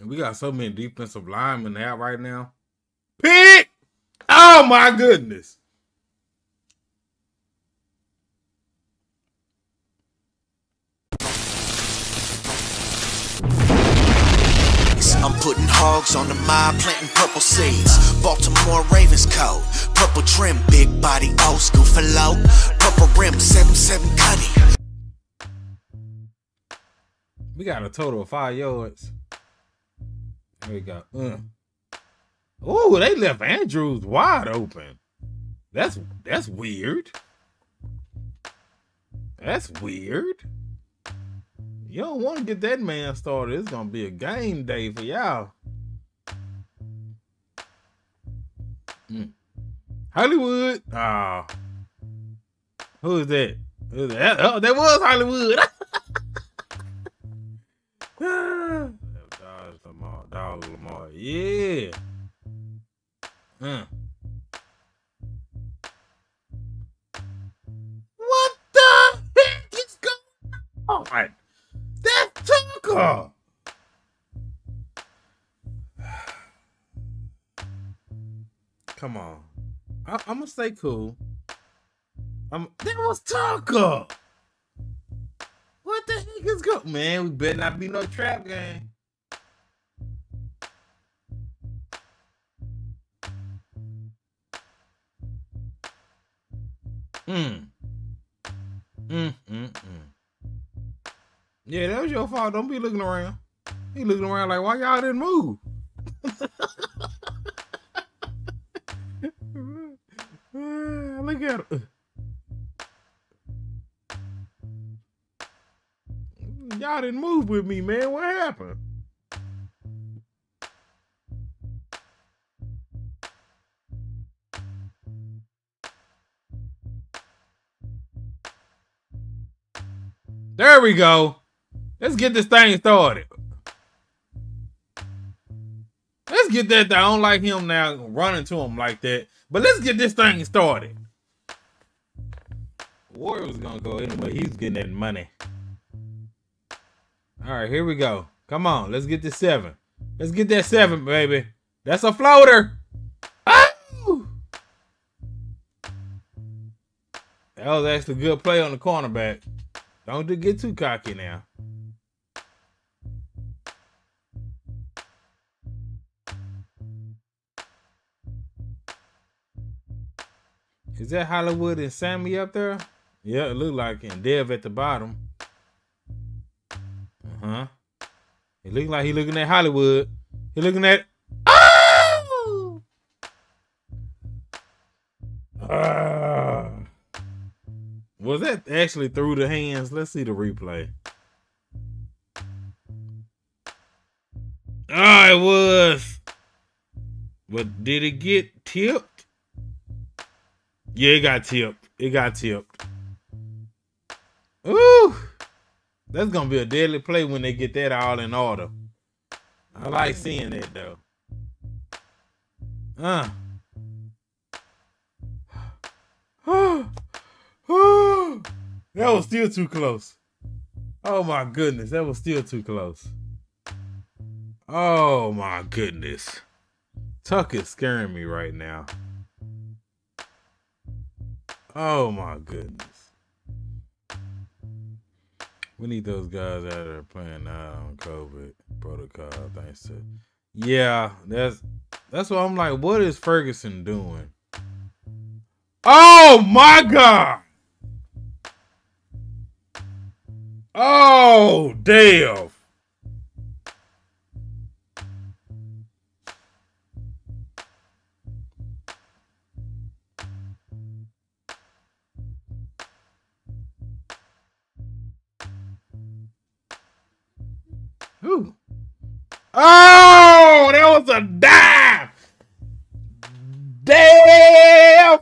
And we got so many defensive linemen out right now. Pick! Oh, my goodness. I'm putting hogs on the mob, planting purple seeds. Baltimore Ravens coat, purple trim, big body, old school for low. Purple rim, 7-7 cutty. We got a total of 5 yards. There we go. Oh, they left Andrews wide open. That's weird. That's weird. You don't want to get that man started. It's going to be a game day for y'all. Hollywood. Oh. Who is that? Oh, that was Hollywood. Lamar. Yeah. What the heck is going on? Right. That's Tonka. Come on. I'm gonna stay cool. That was Tonka. What the heck is going on? Man, we better not be no trap game. Yeah, that was your fault. Don't be looking around. He looking around like, why y'all didn't move? Look at him. Y'all didn't move with me, man. What happened? There we go. Let's get this thing started. Let's get that down. I don't like him now running to him like that. But let's get this thing started. Warrior's gonna go anyway. He's getting that money. All right, here we go. Come on, let's get this 7. Let's get that 7, baby. That's a floater. Oh! That was actually a good play on the cornerback. Don't get too cocky now. Is that Hollywood and Sammy up there? Yeah, it looked like, and Dev at the bottom. It looked like he looking at Hollywood. He looking at... Oh! Was that actually through the hands? Let's see the replay. Ah, it was. But did it get tipped? Yeah, it got tipped. It got tipped. Ooh. That's going to be a deadly play when they get that all in order. I like seeing that, though. That was still too close. Oh my goodness, that was still too close. Oh my goodness. Tuck is scaring me right now. Oh my goodness. We need those guys out there playing out on COVID protocol. Thanks to... Yeah, that's what I'm like, what is Ferguson doing? Oh my God! Oh, damn. Ooh. Oh, that was a dive. Damn.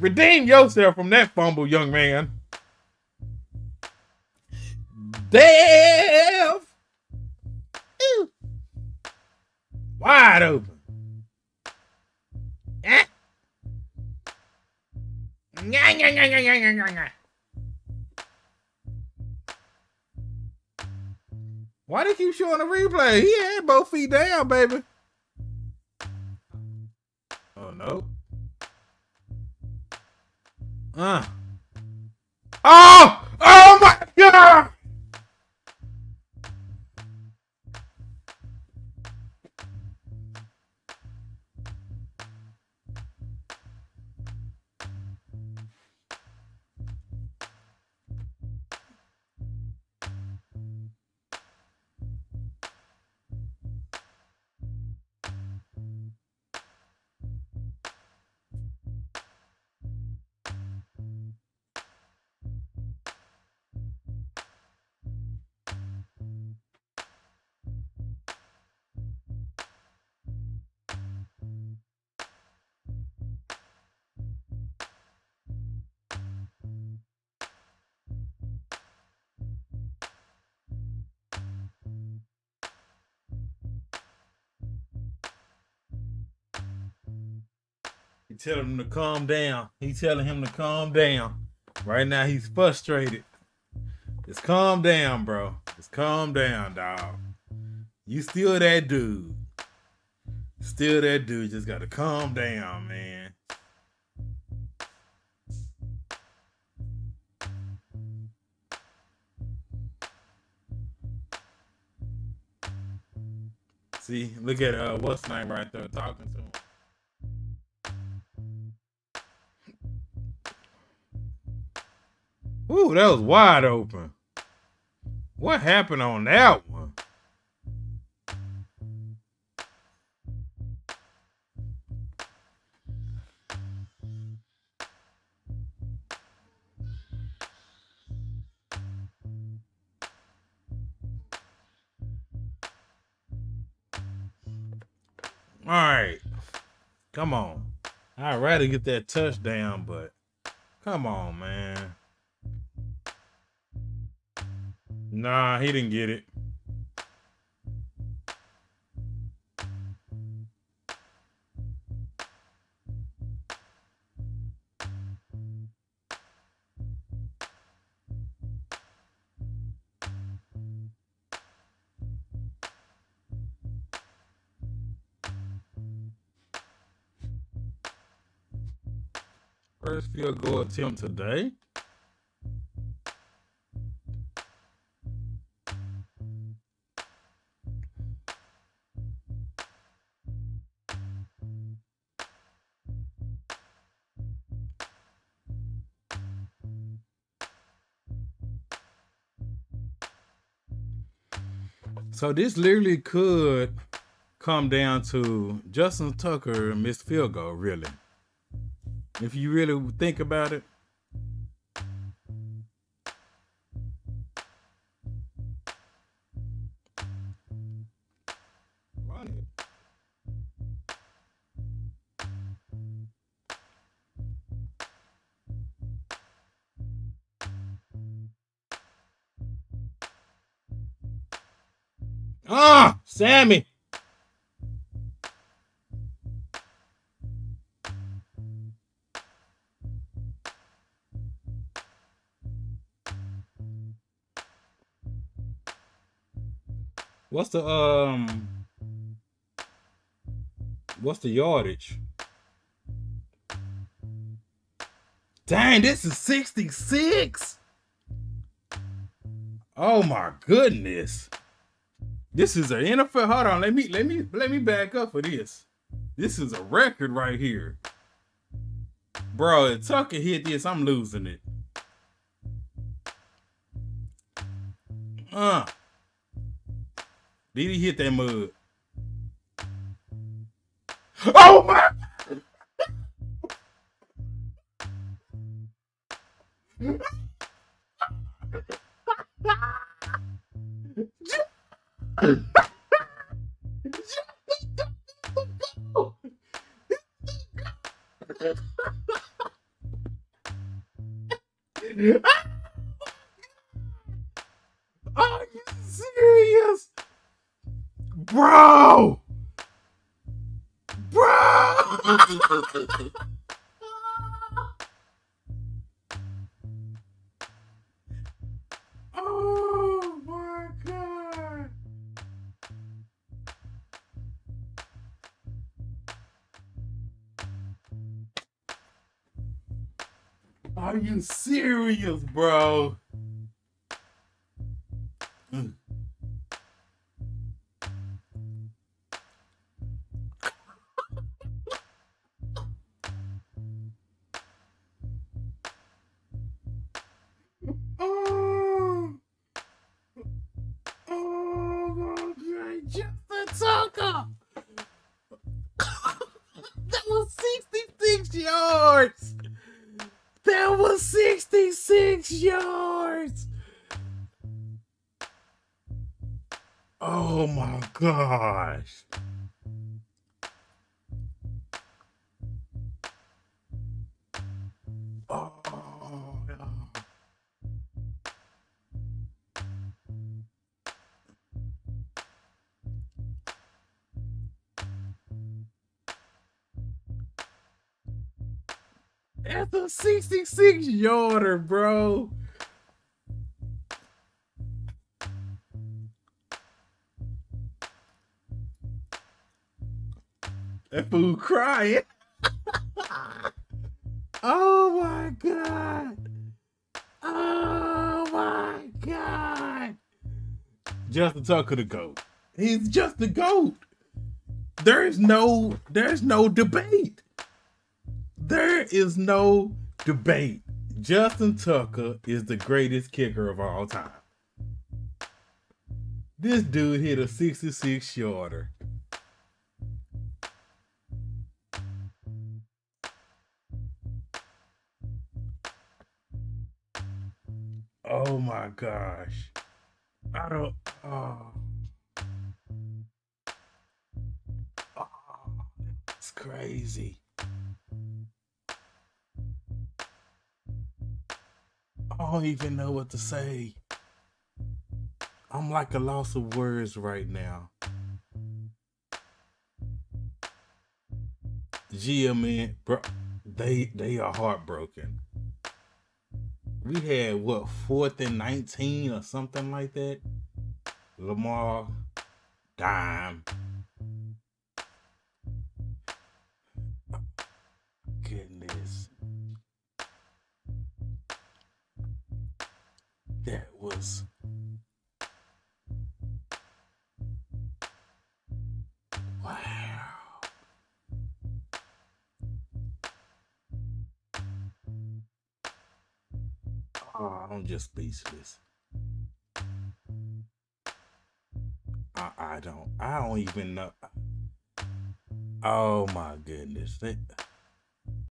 Redeem yourself from that fumble, young man. Dev. Ew. Wide open. Why they keep showing the replay? He had both feet down, baby. Oh, no. Oh! Oh, my God! Telling him to calm down. He's telling him to calm down. Right now, he's frustrated. Just calm down, bro. Just calm down, dog. You still that dude. Still that dude. Just got to calm down, man. See, look at what's his name right there talking to him. Ooh, that was wide open. What happened on that one? All right. Come on. I'd rather get that touchdown, but come on, man. Nah, he didn't get it. First field goal attempt today. So this literally could come down to Justin Tucker missed field goal, really. If you really think about it. Sammy. What's the yardage? Dang, this is 66. Oh my goodness. This is an NFL. Hold on, let me back up for this. This is a record right here, bro. If Tucker hit this, I'm losing it. Did he hit that mud? Oh my! Are you serious? Bro! Bro! Oh my God! Are you serious, bro? Tonka. That was 66 yards. That was 66 yards. Oh my gosh. That's a 66 yarder, bro. That fool crying. Oh my God. Oh my God. Justin Tucker the GOAT. He's just the GOAT. There's no debate. There is no debate. Justin Tucker is the greatest kicker of all time. This dude hit a 66-yarder. Oh my gosh. I don't... Oh. Oh, it's crazy. I don't even know what to say. I'm like a loss of words right now. Gia, man, bro, they are heartbroken. We had what, 4th and 19 or something like that. Lamar dime. Goodness. That was wow. Oh, I'm just speechless. I don't even know. Oh my goodness.